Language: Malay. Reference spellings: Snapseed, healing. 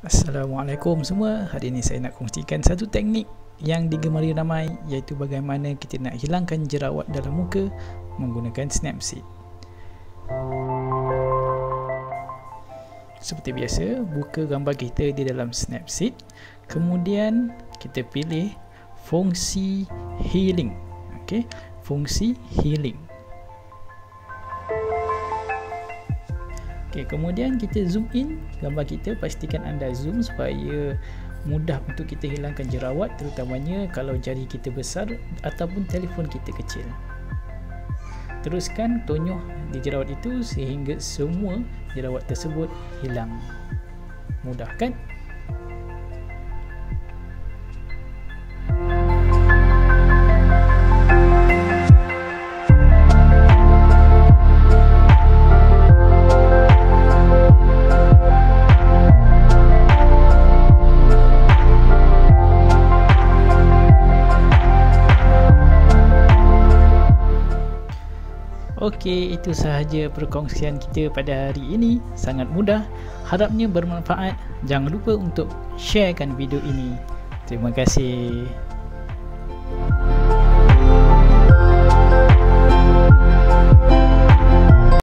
Assalamualaikum semua. Hari ini saya nak kongsikan satu teknik yang digemari ramai, iaitu bagaimana kita nak hilangkan jerawat dalam muka menggunakan Snapseed. Seperti biasa, buka gambar kita di dalam Snapseed. Kemudian kita pilih fungsi healing. Okey, fungsi healing. Okay, kemudian kita zoom in gambar kita. Pastikan anda zoom supaya mudah untuk kita hilangkan jerawat, terutamanya kalau jari kita besar ataupun telefon kita kecil. Teruskan tonyoh di jerawat itu sehingga semua jerawat tersebut hilang. Mudah kan? Okey, itu sahaja perkongsian kita pada hari ini. Sangat mudah, harapnya bermanfaat. Jangan lupa untuk sharekan video ini. Terima kasih.